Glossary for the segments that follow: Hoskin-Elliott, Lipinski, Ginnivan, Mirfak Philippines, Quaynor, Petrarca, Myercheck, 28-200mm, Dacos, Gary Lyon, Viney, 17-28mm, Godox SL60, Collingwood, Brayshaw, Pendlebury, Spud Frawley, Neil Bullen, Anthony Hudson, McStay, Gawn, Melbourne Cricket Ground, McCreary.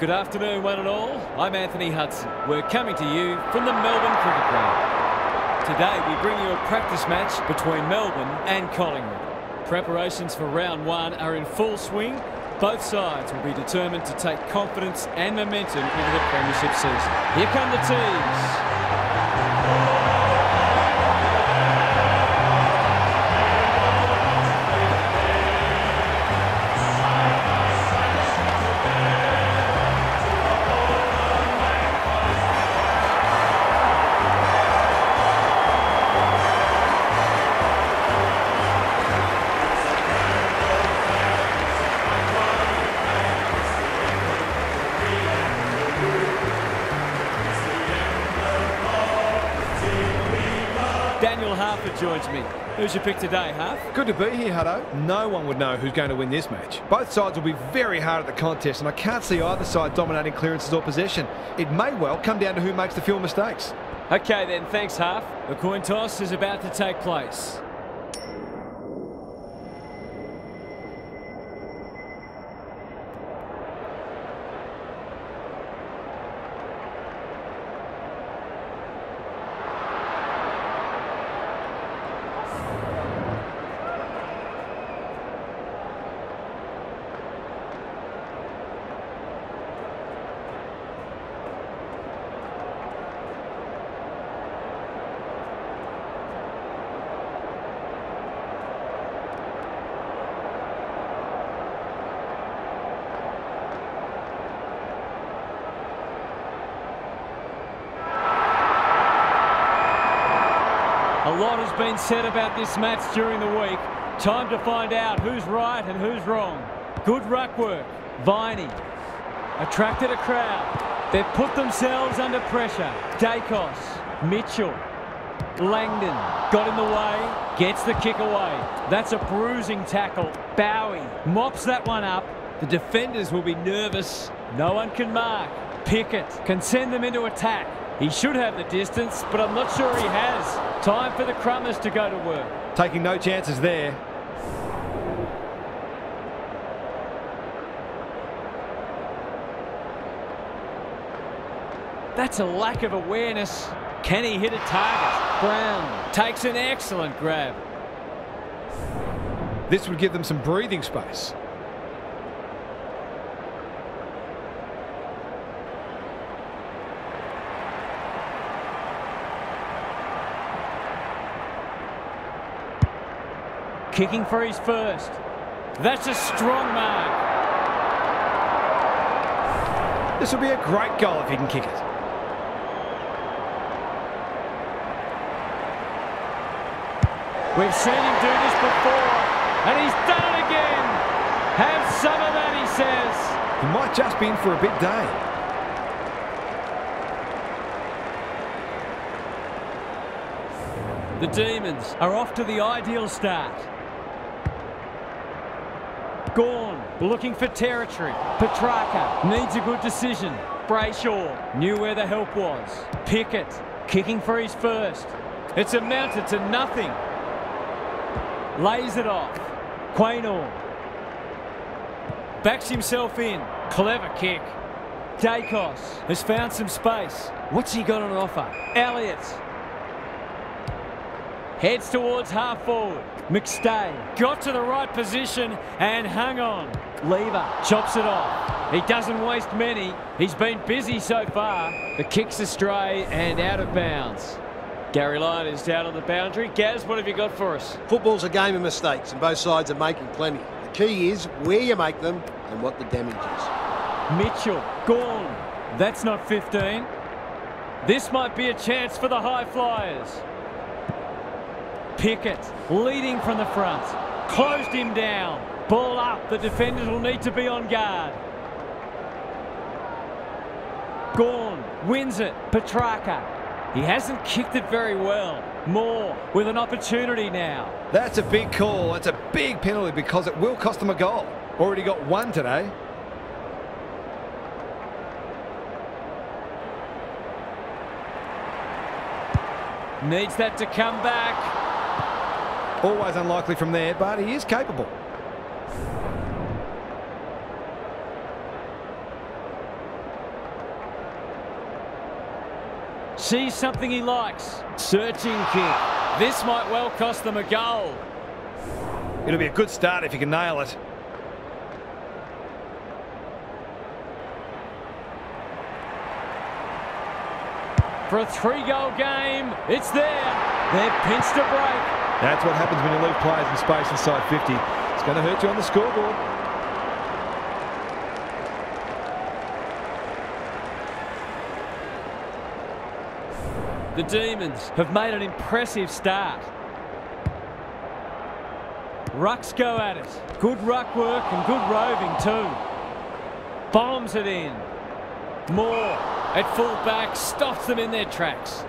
Good afternoon, one and all. I'm Anthony Hudson. We're coming to you from the Melbourne Cricket Ground. Today we bring you a practice match between Melbourne and Collingwood. Preparations for round one are in full swing. Both sides will be determined to take confidence and momentum into the premiership season. Here come the teams. Joins me. Who's your pick today, Huff? Good to be here, Hutto. No one would know who's going to win this match. Both sides will be very hard at the contest, and I can't see either side dominating clearances or possession. It may well come down to who makes the fewer mistakes. Okay then, thanks, Huff. The coin toss is about to take place. A lot has been said about this match during the week. Time to find out who's right and who's wrong. Good ruck work. Viney attracted a crowd. They've put themselves under pressure. Dacos, Mitchell, Langdon got in the way, gets the kick away. That's a bruising tackle. Bowie mops that one up. The defenders will be nervous. No one can mark. Pickett can send them into attack. He should have the distance, but I'm not sure he has. Time for the Crummers to go to work. Taking no chances there. That's a lack of awareness. Can he hit a target? Brown takes an excellent grab. This would give them some breathing space. Kicking for his first. That's a strong mark. This will be a great goal if he can kick it. We've seen him do this before, and he's done it again. Have some of that, he says. He might just be in for a big day. The Demons are off to the ideal start. Gawn looking for territory. Petrarca needs a good decision. Brayshaw knew where the help was. Pickett kicking for his first. It's amounted to nothing. Lays it off. Quaynor backs himself in. Clever kick. Dacos has found some space. What's he got on offer? Elliott heads towards half forward. McStay got to the right position and hung on. Lever chops it off. He doesn't waste many. He's been busy so far. The kick's astray and out of bounds. Gary Lyon is down on the boundary. Gaz, what have you got for us? Football's a game of mistakes and both sides are making plenty. The key is where you make them and what the damage is. Mitchell, Gawn. That's not 15. This might be a chance for the high flyers. Pickett leading from the front. Closed him down. Ball up. The defenders will need to be on guard. Gawn wins it. Petrarca. He hasn't kicked it very well. Moore with an opportunity now. That's a big call. That's a big penalty because it will cost them a goal. Already got one today. Needs that to come back. Always unlikely from there, but he is capable. sees something he likes. Searching kick. This might well cost them a goal. It'll be a good start if you can nail it. For a three-goal game, it's there. They're pinched to break. That's what happens when you leave players in space inside 50. It's going to hurt you on the scoreboard. The Demons have made an impressive start. Rucks go at it. Good ruck work and good roving too. Bombs it in. Moore at full-back stops them in their tracks.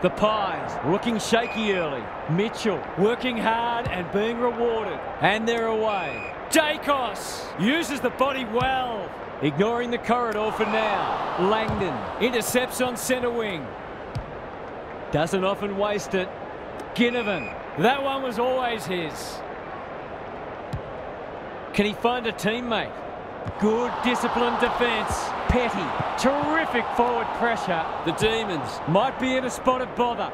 The Pies looking shaky early. Mitchell working hard and being rewarded. And they're away. Dacos uses the body well. Ignoring the corridor for now. Langdon intercepts on centre wing. Doesn't often waste it. Ginnivan. That one was always his. Can he find a teammate? Good disciplined defence. Petty. Terrific forward pressure. The Demons might be in a spot of bother.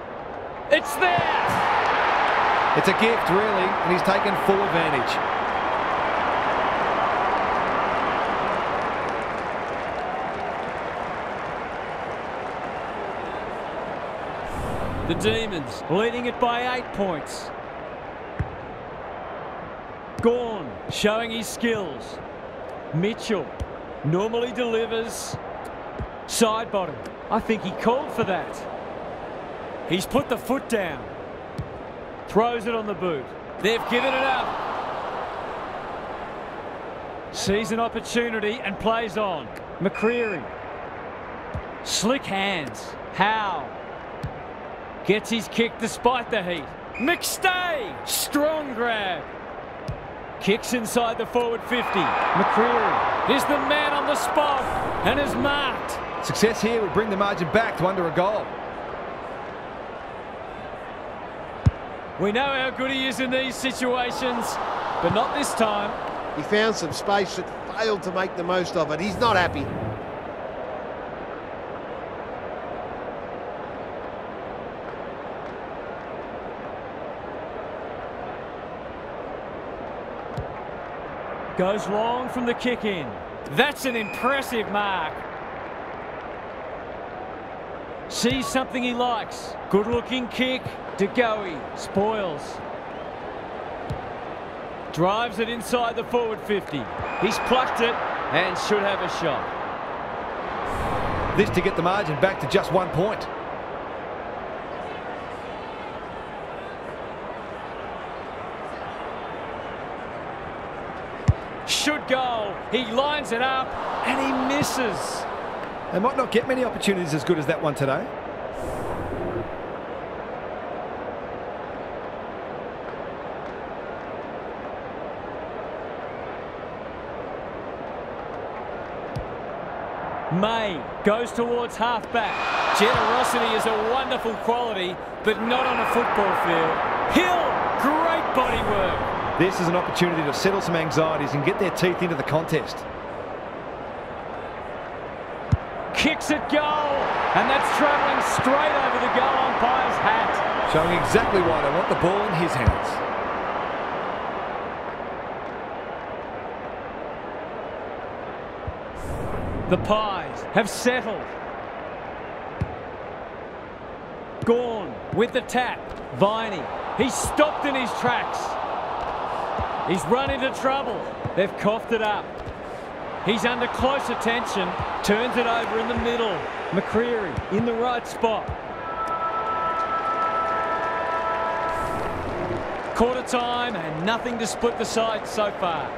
It's there! It's a gift, really, and he's taken full advantage. The Demons leading it by 8 points. Gawn showing his skills. Mitchell normally delivers. Side bottom. I think he called for that. He's put the foot down. Throws it on the boot. They've given it up. Sees an opportunity and plays on. McCreary. Slick hands. Howe. Gets his kick despite the heat. McStay, strong grab. Kicks inside the forward 50. McCreary is the man on the spot and is marked. Success here would bring the margin back to under a goal. We know how good he is in these situations, but not this time. He found some space that failed to make the most of it. He's not happy. Goes long from the kick in. That's an impressive mark. Sees something he likes. Good looking kick. De Goey spoils. Drives it inside the forward 50. He's plucked it and should have a shot. This to get the margin back to just 1 point. Should goal. He lines it up and he misses. They might not get many opportunities as good as that one today. May goes towards half-back. Generosity is a wonderful quality, but not on a football field. Hill, great body work. This is an opportunity to settle some anxieties and get their teeth into the contest. Kicks it goal, and that's travelling straight over the goal umpire's hat. Showing exactly why they want the ball in his hands. The Pies have settled. Gawn with the tap. Viney, he's stopped in his tracks. He's run into trouble. They've coughed it up. He's under close attention. Turns it over in the middle. McCreary in the right spot. Quarter time and nothing to split the sides so far.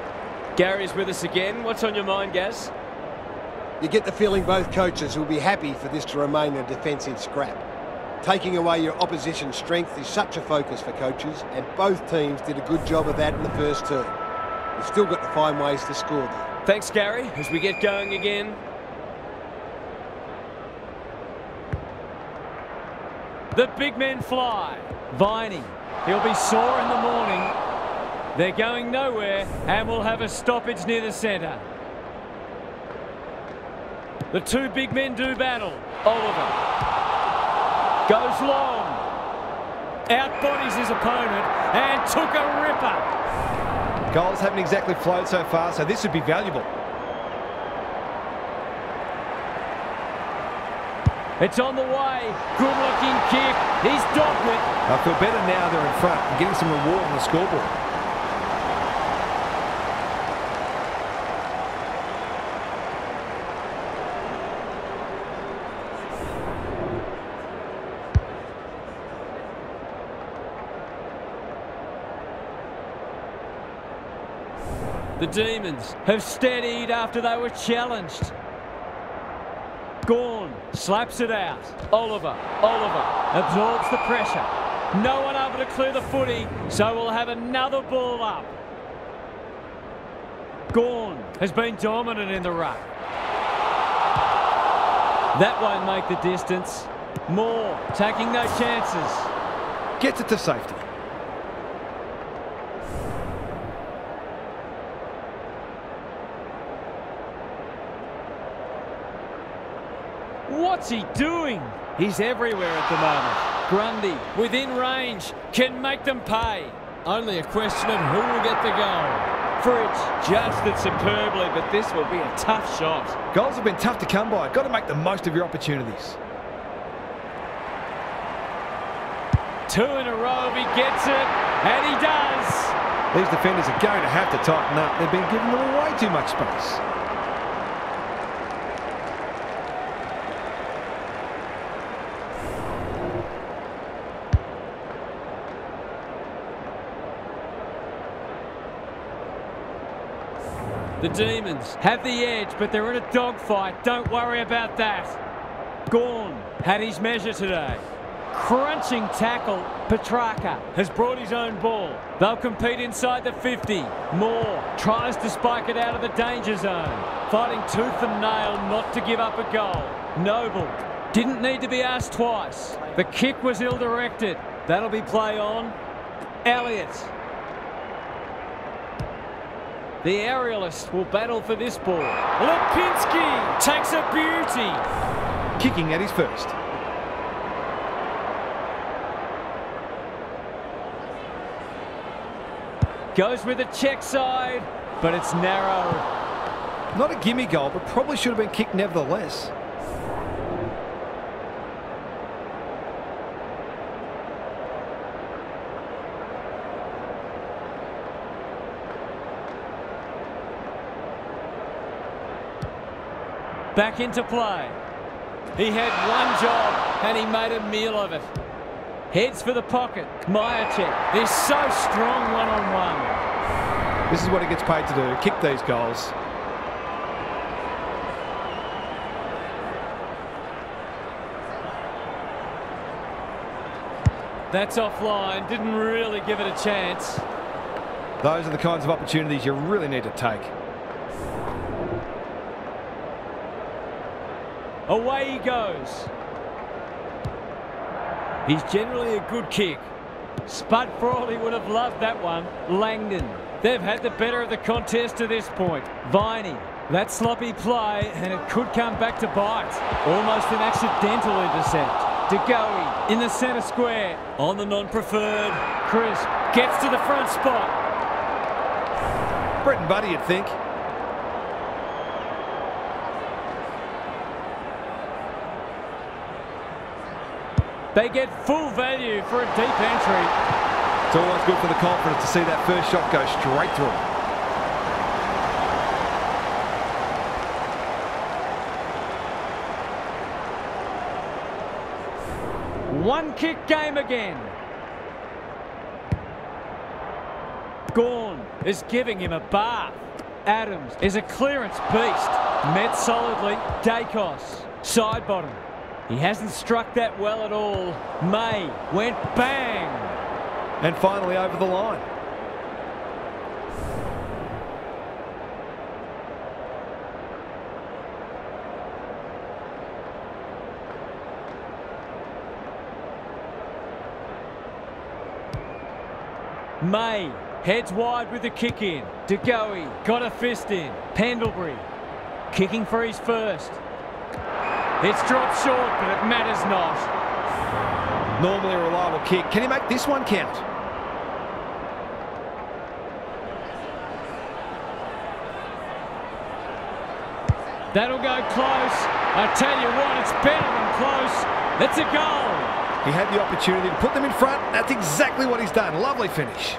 Gary's with us again. What's on your mind, Gaz? You get the feeling both coaches will be happy for this to remain a defensive scrap. Taking away your opposition's strength is such a focus for coaches, and both teams did a good job of that in the first term. We've still got to find ways to score though. Thanks, Gary, as we get going again. The big men fly. Viney, he'll be sore in the morning. They're going nowhere, and we'll have a stoppage near the centre. The two big men do battle. Oliver goes long, outbodies his opponent, and took a ripper. Goals haven't exactly flowed so far, so this would be valuable. It's on the way. Good-looking kick. He's dogged it. I feel better now they're in front and getting some reward on the scoreboard. The Demons have steadied after they were challenged. Gawn slaps it out. Oliver absorbs the pressure. No one able to clear the footy, so we'll have another ball up. Gawn has been dominant in the ruck. That won't make the distance. Moore taking no chances. Gets it to safety. What's he doing? He's everywhere at the moment. Grundy, within range, can make them pay. Only a question of who will get the goal. Fritz judged it superbly, but this will be a tough shot. Goals have been tough to come by. Got to make the most of your opportunities. Two in a row, he gets it, and he does. These defenders are going to have to tighten up. They've been giving them way too much space. The Demons have the edge, but they're in a dogfight. Don't worry about that. Gawn had his measure today. Crunching tackle. Petrarca has brought his own ball. They'll compete inside the 50. Moore tries to spike it out of the danger zone. Fighting tooth and nail not to give up a goal. Noble didn't need to be asked twice. The kick was ill-directed. That'll be play on. Elliott. The aerialist will battle for this ball. Lipinski takes a beauty. Kicking at his first. Goes with a check side, but it's narrow. Not a gimme goal, but probably should have been kicked nevertheless. Back into play. He had one job and he made a meal of it. Heads for the pocket. Myercheck is so strong one-on-one. This is what he gets paid to do, kick these goals. That's offline, didn't really give it a chance. Those are the kinds of opportunities you really need to take. Away he goes. He's generally a good kick. Spud Frawley would have loved that one. Langdon. They've had the better of the contest to this point. Viney. That sloppy play, and it could come back to bite. Almost an accidental intercept. De Goey in the centre square. On the non-preferred. Crisp gets to the front spot. Brett and Buddy, you'd think. They get full value for a deep entry. It's always good for the confidence to see that first shot go straight through him. One kick game again. Gawn is giving him a bath. Adams is a clearance beast. Met solidly. Dacos, side bottom. He hasn't struck that well at all. May went bang. And finally over the line. May heads wide with the kick in. De Goey got a fist in. Pendlebury kicking for his first. It's dropped short, but it matters not. Normally a reliable kick. Can he make this one count? That'll go close. I tell you what, it's better than close. It's a goal. He had the opportunity to put them in front. That's exactly what he's done. Lovely finish.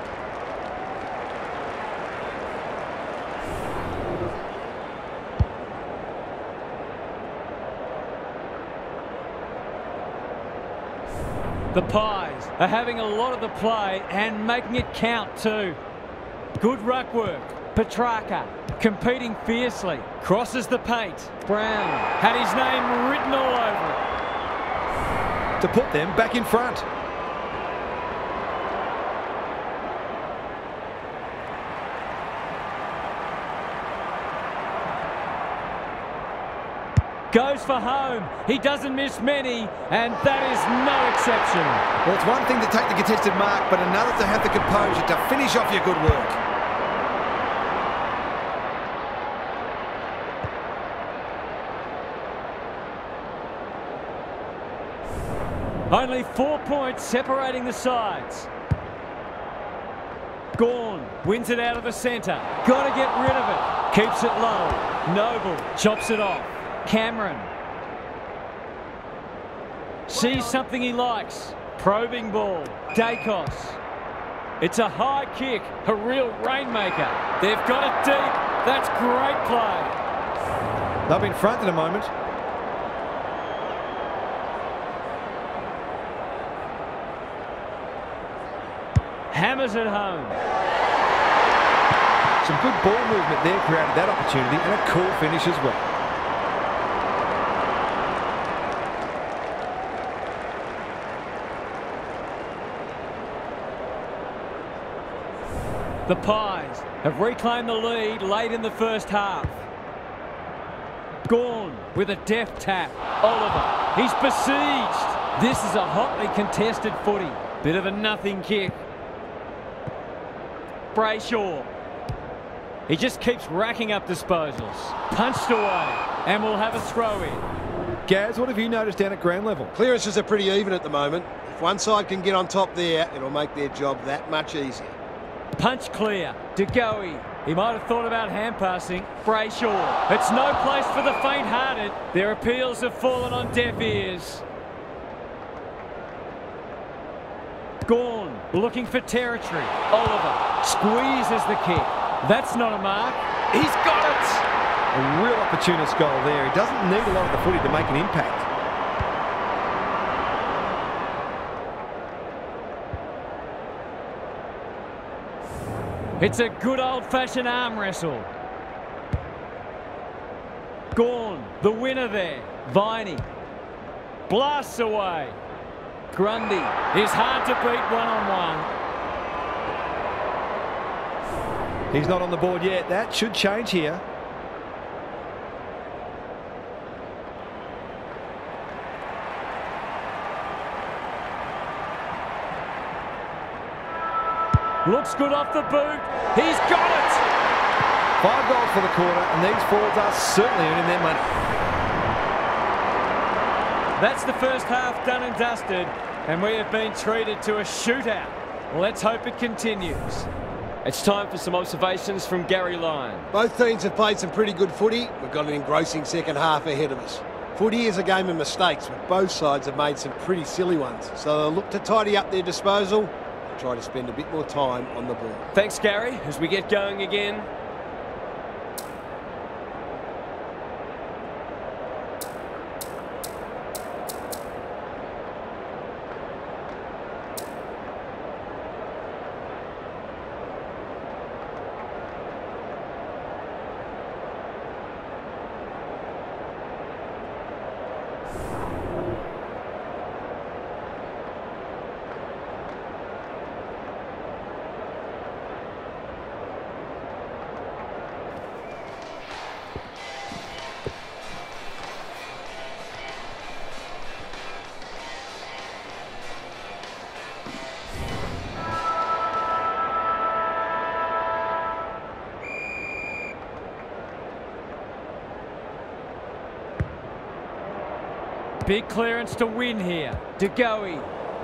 The Pies are having a lot of the play and making it count too. Good ruck work. Petrarca competing fiercely, crosses the paint. Brown had his name written all over it. To put them back in front. Goes for home. He doesn't miss many, and that is no exception. Well, it's one thing to take the contested mark, but another to have the composure to finish off your good work. Only 4 points separating the sides. Gawn wins it out of the centre. Got to get rid of it. Keeps it low. Noble chops it off. Cameron sees something he likes. Probing ball. Dacos. It's a high kick. A real rainmaker. They've got it deep. That's great play. They'll be in front in a moment. Hammers it home. Some good ball movement there created that opportunity, and a cool finish as well. The Pies have reclaimed the lead late in the first half. Gawn with a deft tap. Oliver, he's besieged. This is a hotly contested footy. Bit of a nothing kick. Brayshaw. He just keeps racking up disposals. Punched away, and we'll have a throw in. Gaz, what have you noticed down at ground level? Clearances are pretty even at the moment. If one side can get on top there, it'll make their job that much easier. Punch clear. De Goey. He might have thought about hand passing. Brayshaw. It's no place for the faint-hearted. Their appeals have fallen on deaf ears. Gawn looking for territory. Oliver squeezes the kick. That's not a mark. He's got it. A real opportunist goal there. He doesn't need a lot of the footy to make an impact. It's a good old-fashioned arm wrestle. Gawn, the winner there. Viney blasts away. Grundy is hard to beat one-on-one. He's not on the board yet. That should change here. Looks good off the boot. He's got it. 5 goals for the quarter, and these forwards are certainly earning their money. That's the first half done and dusted, and we have been treated to a shootout. Let's hope it continues. It's time for some observations from Gary Lyon. Both teams have played some pretty good footy. We've got an engrossing second half ahead of us. Footy is a game of mistakes, but both sides have made some pretty silly ones. So they'll look to tidy up their disposal and try to spend a bit more time on the ball. Thanks, Gary, as we get going again. Big clearance to win here. De Goey.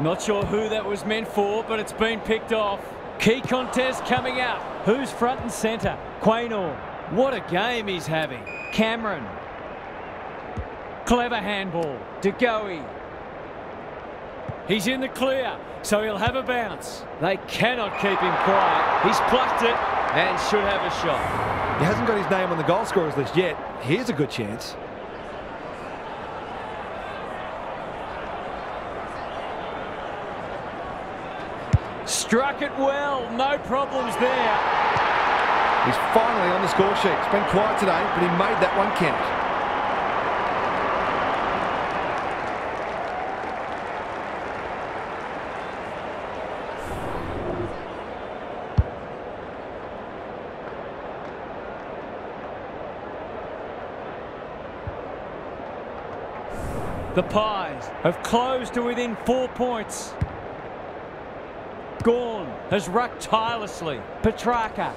Not sure who that was meant for, but it's been picked off. Key contest coming up. Who's front and centre? Quaynor. What a game he's having. Cameron. Clever handball. De Goey. He's in the clear, so he'll have a bounce. They cannot keep him quiet. He's plucked it and should have a shot. He hasn't got his name on the goal scorers list yet. Here's a good chance. Struck it well. No problems there. He's finally on the score sheet. It's been quiet today, but he made that one count. The Pies have closed to within 4 points. Gawn has rucked tirelessly. Petrarca.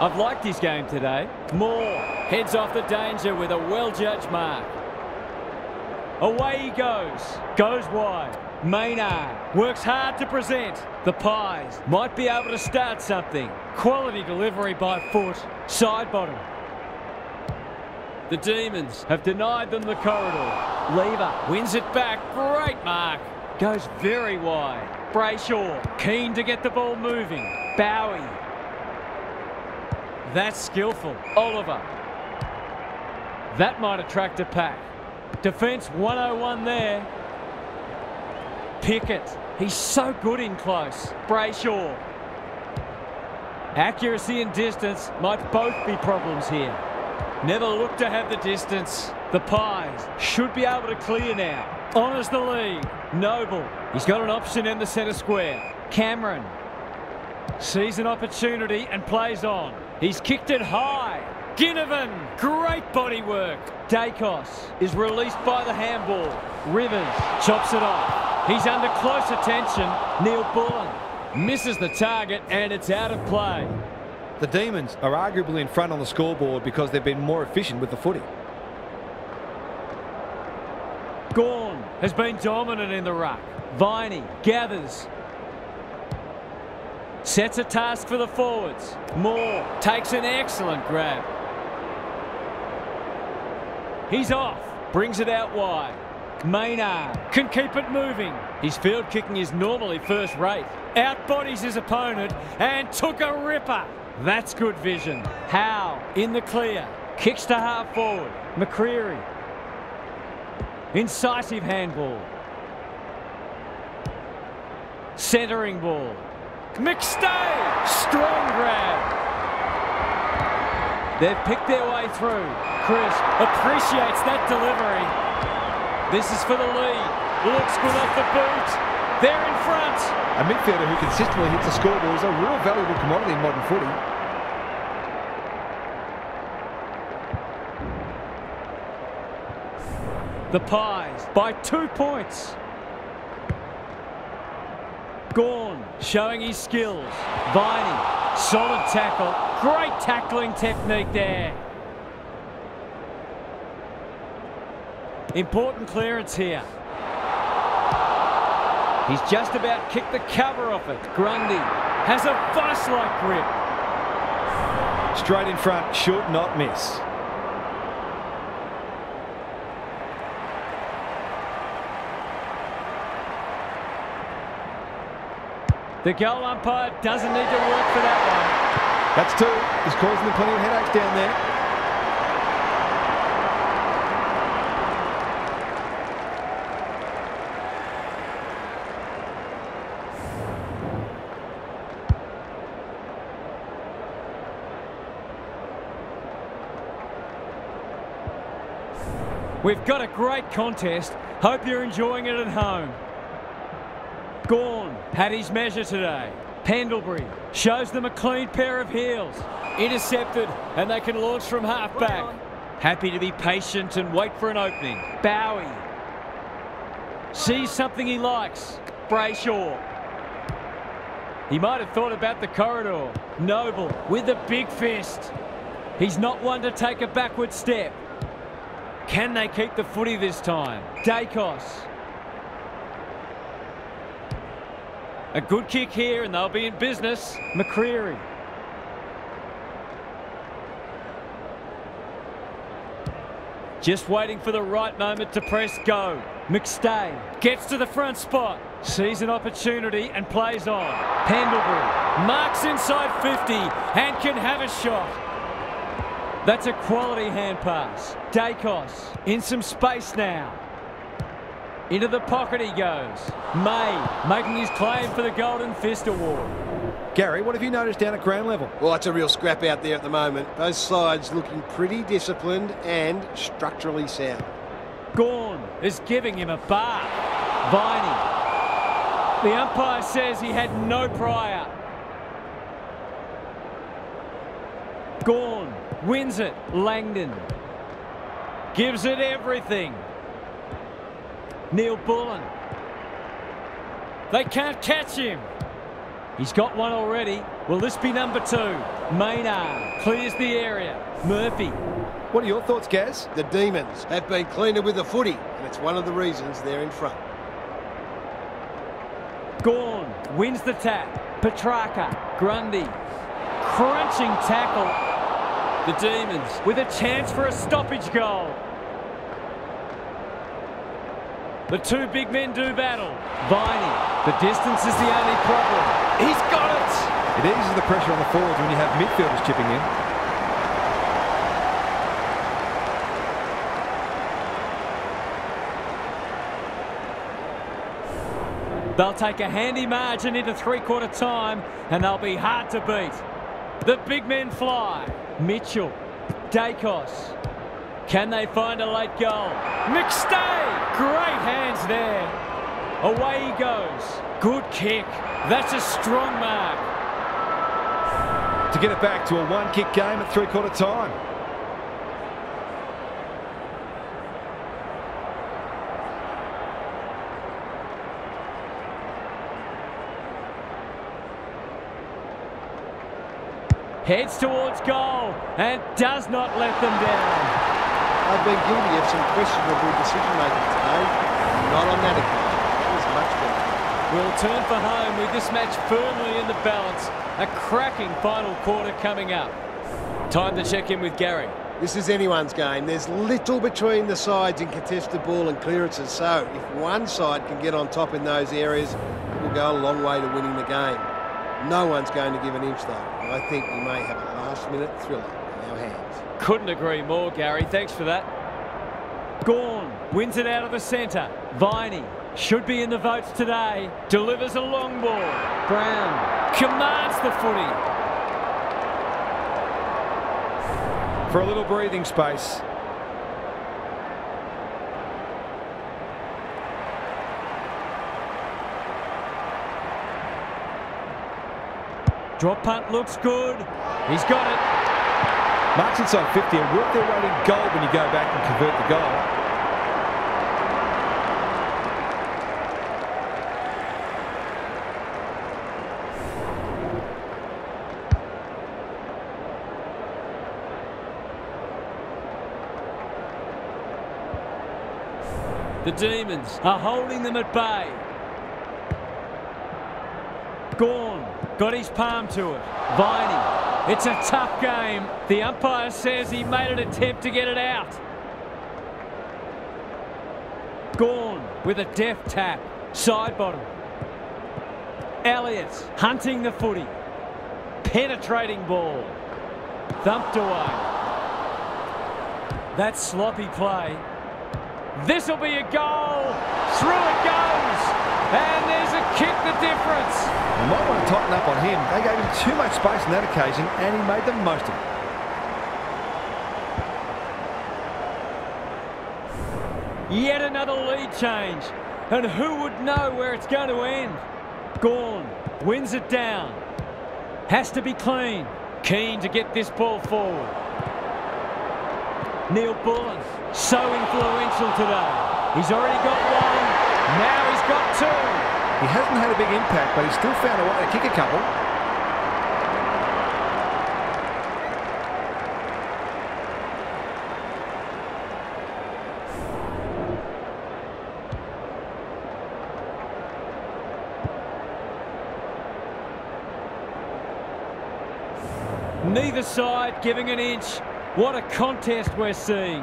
I've liked his game today. Moore heads off the danger with a well-judged mark. Away he goes. Goes wide. Maynard works hard to present. The Pies might be able to start something. Quality delivery by Foote. Side bottom. The Demons have denied them the corridor. Lever wins it back. Great mark. Goes very wide. Brayshaw keen to get the ball moving. Bowie. That's skillful. Oliver. That might attract a pack. Defence 101 there. Pickett. He's so good in close. Brayshaw. Accuracy and distance might both be problems here. Never looked to have the distance. The Pies should be able to clear now. Honours the lead. Noble. He's got an option in the centre square. Cameron sees an opportunity and plays on. He's kicked it high. Ginnivan. Great body work. Dacos is released by the handball. Rivers chops it off. He's under close attention. Neil Bullen misses the target and it's out of play. The Demons are arguably in front on the scoreboard because they've been more efficient with the footy. Gawn has been dominant in the ruck. Viney gathers. Sets a task for the forwards. Moore takes an excellent grab. He's off. Brings it out wide. Maynard can keep it moving. His field kicking is normally first rate. Outbodies his opponent and took a ripper. That's good vision. Howe in the clear. Kicks to half forward. McCreary. Incisive handball. Centering ball. McStay. Strong grab. They've picked their way through. Crisp appreciates that delivery. This is for the lead. Looks good off the boot. They're in front. A midfielder who consistently hits the scoreboard is a real valuable commodity in modern footy. The Pies by 2 points. Gawn showing his skills. Viney, solid tackle. Great tackling technique there. Important clearance here. He's just about kicked the cover off it. Grundy has a vice-like grip. Straight in front, should not miss. The goal umpire doesn't need to work for that one. That's two. He's causing them plenty of headaches down there. We've got a great contest. Hope you're enjoying it at home. Gawn had his measure today. Pendlebury shows them a clean pair of heels. Intercepted, and they can launch from half-back. Happy to be patient and wait for an opening. Bowie sees something he likes. Brayshaw. He might have thought about the corridor. Noble with the big fist. He's not one to take a backward step. Can they keep the footy this time? Dacos. A good kick here and they'll be in business. McCreary. Just waiting for the right moment to press go. McStay gets to the front spot. Sees an opportunity and plays on. Pendlebury marks inside 50 and can have a shot. That's a quality hand pass. Dacos in some space now. Into the pocket he goes. May making his claim for the Golden Fist Award. Gary, what have you noticed down at ground level? Well, it's a real scrap out there at the moment. Both sides looking pretty disciplined and structurally sound. Gawn is giving him a bar. Viney. The umpire says he had no prior. Gawn wins it. Langdon gives it everything. Neil Bullen. They can't catch him. He's got one already. Will this be number 2? Maynard clears the area. Murphy. What are your thoughts, Gaz? The Demons have been cleaner with the footy, and it's one of the reasons they're in front. Gawn wins the tap. Petrarca, Grundy, crunching tackle. The Demons with a chance for a stoppage goal. The two big men do battle. Viney, the distance is the only problem. He's got it! It eases the pressure on the forwards when you have midfielders chipping in. They'll take a handy margin into three-quarter time, and they'll be hard to beat. The big men fly. Mitchell, Dacos. Can they find a late goal? McStay! Great hands there. Away he goes. Good kick. That's a strong mark. To get it back to a one-kick game at three-quarter time. Heads towards goal and does not let them down. I've been guilty of some questionable decision-making today. Not on that occasion. That was much better. We'll turn for home with this match firmly in the balance. A cracking final quarter coming up. Time to check in with Gary. This is anyone's game. There's little between the sides in contested ball and clearances. So if one side can get on top in those areas, it will go a long way to winning the game. No one's going to give an inch, though. I think we may have a last-minute thriller in our hands. Couldn't agree more, Gary. Thanks for that. Gawn wins it out of the centre. Viney should be in the votes today. Delivers a long ball. Brown commands the footy. For a little breathing space. Drop punt looks good. He's got it. Marks inside 50 and work their way in goal when you go back and convert the goal. The Demons are holding them at bay. Gawn got his palm to it. Viney. It's a tough game. The umpire says he made an attempt to get it out. Gawn with a deft tap. Side bottom. Elliott hunting the footy. Penetrating ball. Thumped away. That's sloppy play. This will be a goal. Through it goes. And there's a kick the difference. They might want to tighten up on him. They gave him too much space on that occasion, and he made the most of it. Yet another lead change. And who would know where it's going to end? Gawn wins it down. Has to be clean. Keen to get this ball forward. Neil Bullen, so influential today. He's already got one. Now he's got two. He hasn't had a big impact, but he's still found a way to kick a couple. Neither side giving an inch. What a contest we're seeing.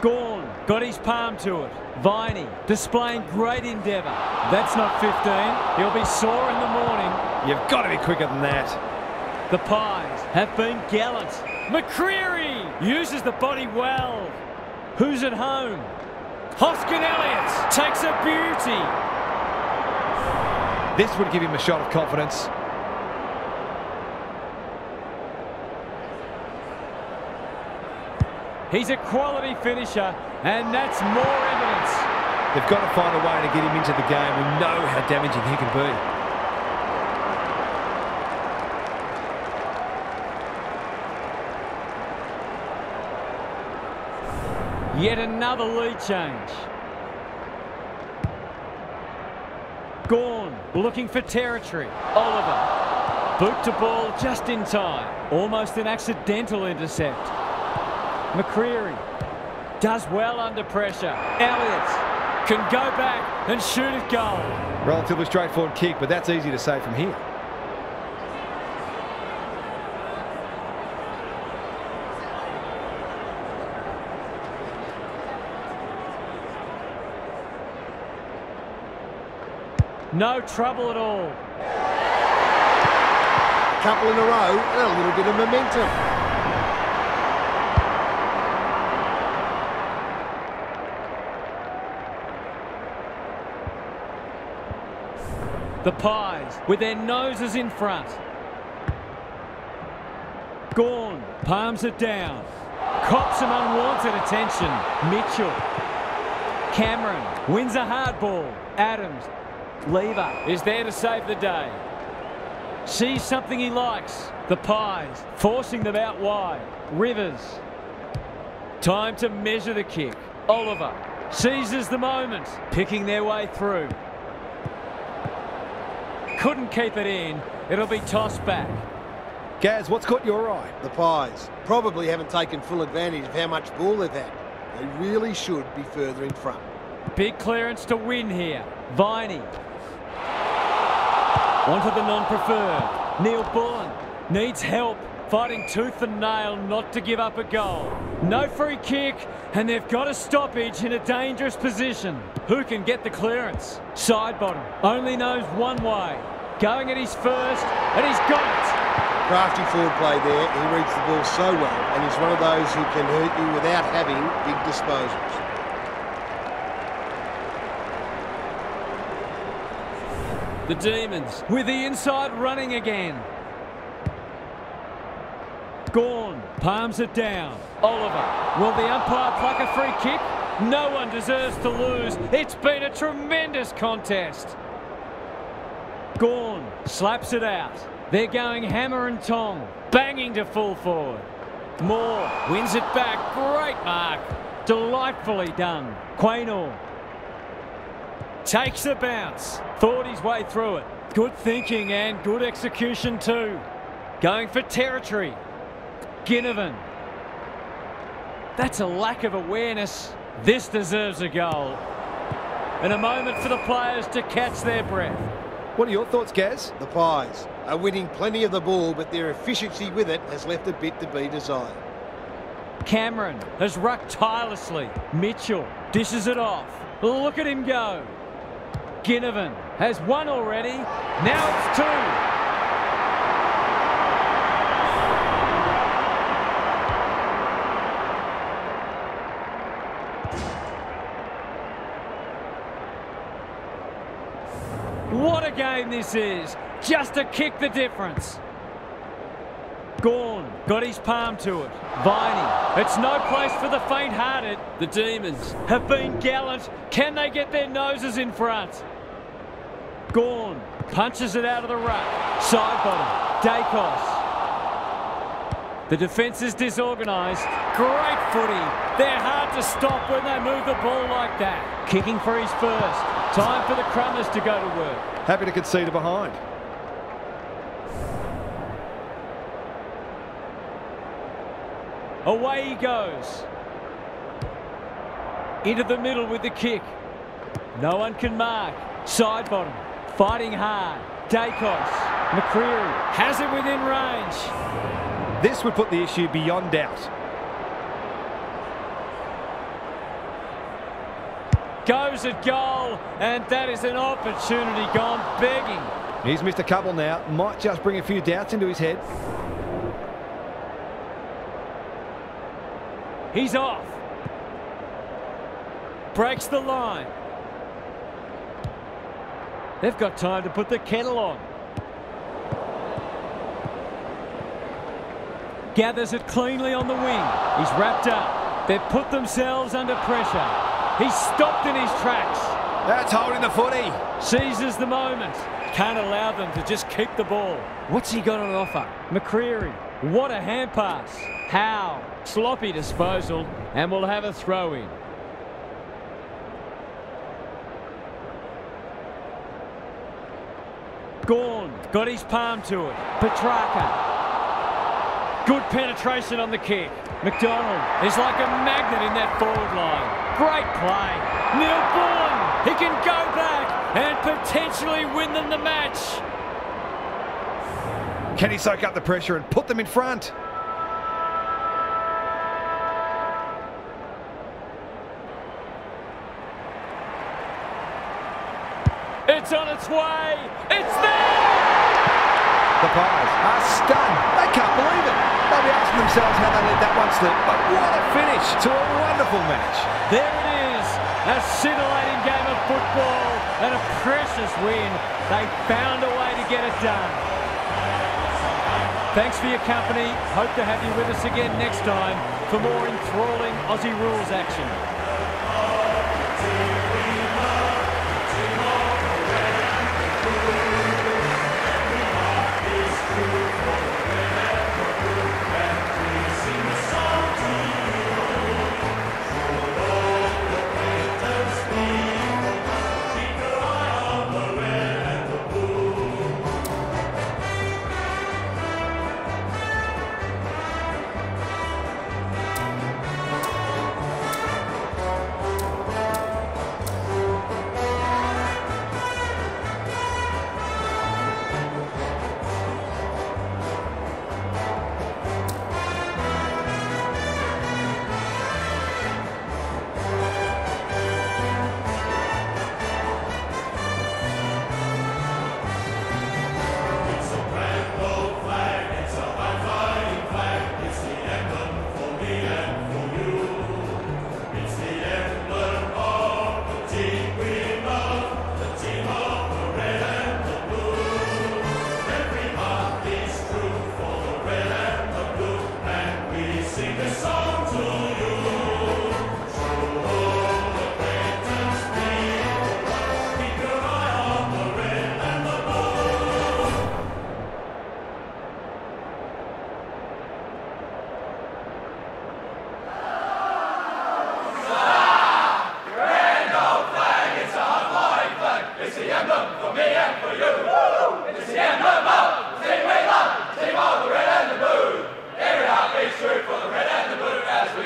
Gawn got his palm to it. Viney displaying great endeavour. That's not 15. He'll be sore in the morning. You've got to be quicker than that. The Pies have been gallant. McCreary uses the body well. Who's at home? Hoskin-Elliott takes a beauty. This would give him a shot of confidence. He's a quality finisher, and that's more evidence. They've got to find a way to get him into the game. We know how damaging he can be. Yet another lead change. Gawn looking for territory. Oliver boot to ball just in time. Almost an accidental intercept. McCreary does well under pressure. Elliott can go back and shoot at goal. Relatively straightforward kick, but that's easy to say from here. No trouble at all. A couple in a row and a little bit of momentum. The Pies with their noses in front. Gawn palms it down. Cops some unwanted attention. Mitchell. Cameron wins a hard ball. Adams. Lever is there to save the day. Sees something he likes. The Pies forcing them out wide. Rivers. Time to measure the kick. Oliver seizes the moment. Picking their way through. Couldn't keep it in. It'll be tossed back. Gaz, what's caught your eye? The Pies probably haven't taken full advantage of how much ball they've had. They really should be further in front. Big clearance to win here. Viney. Onto the non-preferred. Neil Bullen needs help. Fighting tooth and nail not to give up a goal. No free kick, and they've got a stoppage in a dangerous position. Who can get the clearance? Side bottom only knows one way. Going at his first, and he's got it. Crafty forward play there. He reads the ball so well, and he's one of those who can hurt you without having big disposals. The Demons with the inside running again. Gawn palms it down. Oliver, will the umpire pluck a free kick? No one deserves to lose. It's been a tremendous contest. Gawn slaps it out. They're going hammer and tong, banging to full forward. Moore wins it back. Great mark. Delightfully done. Quaynor takes a bounce. Thought his way through it. Good thinking and good execution too. Going for territory. Ginnivan. That's a lack of awareness. This deserves a goal. And a moment for the players to catch their breath. What are your thoughts, Gaz? The Pies are winning plenty of the ball, but their efficiency with it has left a bit to be desired. Cameron has rucked tirelessly. Mitchell dishes it off. Look at him go. Ginnivan has one already. Now it's two. What a game this is. Just to kick the difference. Gawn got his palm to it. Viney. It's no place for the faint-hearted. The Demons have been gallant. Can they get their noses in front? Gawn punches it out of the ruck. Side bottom. Dacos. The defence is disorganised. Great footy. They're hard to stop when they move the ball like that. Kicking for his first. Time for the Crummers to go to work. Happy to concede a behind. Away he goes. Into the middle with the kick. No one can mark. Side bottom. Fighting hard. Dacos. McCreary has it within range. This would put the issue beyond doubt. Goes at goal, and that is an opportunity gone begging. He's missed a couple now. Might just bring a few doubts into his head. He's off. Breaks the line. They've got time to put the kettle on. Gathers it cleanly on the wing. He's wrapped up. They've put themselves under pressure. He's stopped in his tracks. That's holding the footy. Seizes the moment. Can't allow them to just keep the ball. What's he got on offer? McCreary. What a hand pass. Howe. Sloppy disposal. And we'll have a throw in. Gawn. Got his palm to it. Petrarca. Good penetration on the kick. McDonald is like a magnet in that forward line. Great play. Neil Bourne, he can go back and potentially win them the match. Can he soak up the pressure and put them in front? It's on its way. It's there! The Pies are stunned. They can't believe it. They'll be asking themselves how they let that one slip. But what a finish to a wonderful match. There it is. A scintillating game of football and a precious win. They found a way to get it done. Thanks for your company. Hope to have you with us again next time for more enthralling Aussie Rules action.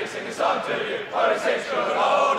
Sing a song to you, 46 good old.